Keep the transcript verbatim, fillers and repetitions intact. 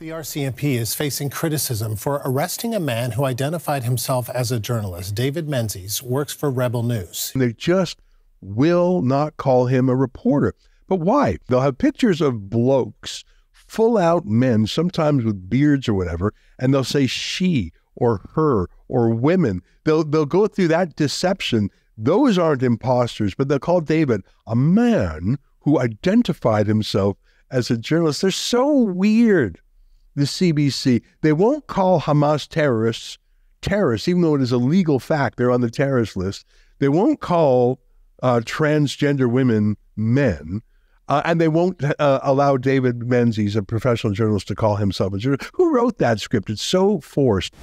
The R C M P is facing criticism for arresting a man who identified himself as a journalist. David Menzies works for Rebel News. They just will not call him a reporter. But why? They'll have pictures of blokes, full-out men, sometimes with beards or whatever, and they'll say she or her or women. They'll, they'll go through that deception. Those aren't imposters, but they'll call David a man who identified himself as a journalist. They're so weird. The C B C, they won't call Hamas terrorists terrorists, even though it is a legal fact. They're on the terrorist list. They won't call uh, transgender women men, uh, and they won't uh, allow David Menzies, a professional journalist, to call himself a journalist. Who wrote that script? It's so forced.